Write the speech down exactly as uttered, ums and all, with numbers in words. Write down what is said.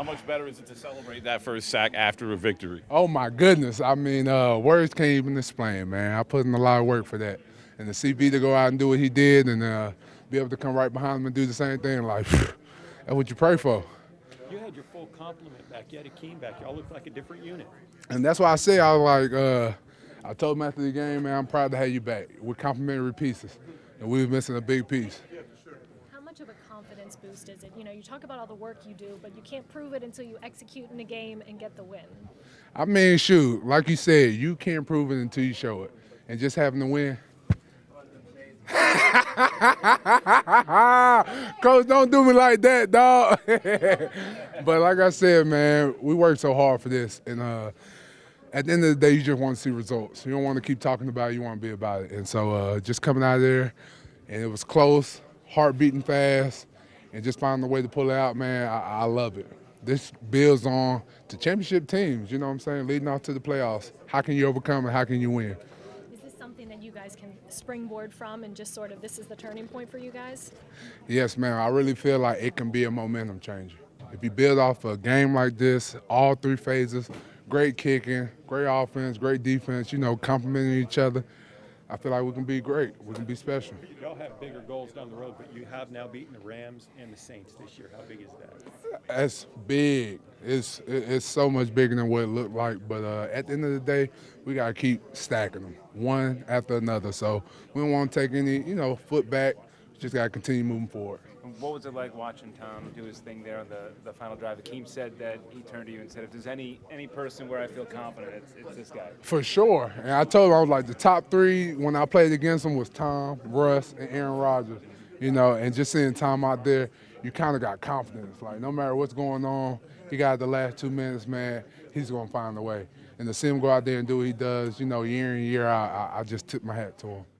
How much better is it to celebrate that first sack after a victory? Oh, my goodness. I mean, uh, words can't even explain, man. I put in a lot of work for that. And the C B to go out and do what he did and uh, be able to come right behind him and do the same thing, like, phew, that's what you pray for. You had your full compliment back. You had Akeem back. You all looked like a different unit. And that's why I say I was like, uh, I told him after the game, man, I'm proud to have you back. We're complimentary pieces, and we were missing a big piece. Of a confidence boost is it? You know, you talk about all the work you do, but you can't prove it until you execute in the game and get the win. I mean, shoot, like you said, you can't prove it until you show it. And just having to win. Coach, don't do me like that, dog. But like I said, man, we worked so hard for this. And uh, at the end of the day, you just want to see results. You don't want to keep talking about it. You want to be about it. And so uh, just coming out of there, and it was close. Heart beating fast, and just finding a way to pull it out, man, I, I love it. This builds on to championship teams, you know what I'm saying, leading off to the playoffs. How can you overcome and how can you win? Is this something that you guys can springboard from and just sort of this is the turning point for you guys? Yes, man, I really feel like it can be a momentum changer. If you build off a game like this, all three phases, great kicking, great offense, great defense, you know, complementing each other, I feel like we can be great. We can be special. Y'all have bigger goals down the road, but you have now beaten the Rams and the Saints this year. How big is that? That's big. It's it's so much bigger than what it looked like. But uh, at the end of the day, we got to keep stacking them one after another. So we don't want to take any, you know, foot back. We just got to continue moving forward. What was it like watching Tom do his thing there on the, the final drive? Akeem said that he turned to you and said, if there's any any person where I feel confident, it's, it's this guy. For sure. And I told him, I was like, the top three when I played against him was Tom, Russ, and Aaron Rodgers. You know, and just seeing Tom out there, you kind of got confidence. Like, no matter what's going on, he got the last two minutes, man, he's going to find a way. And to see him go out there and do what he does, you know, year in, year out, I, I just tip my hat to him.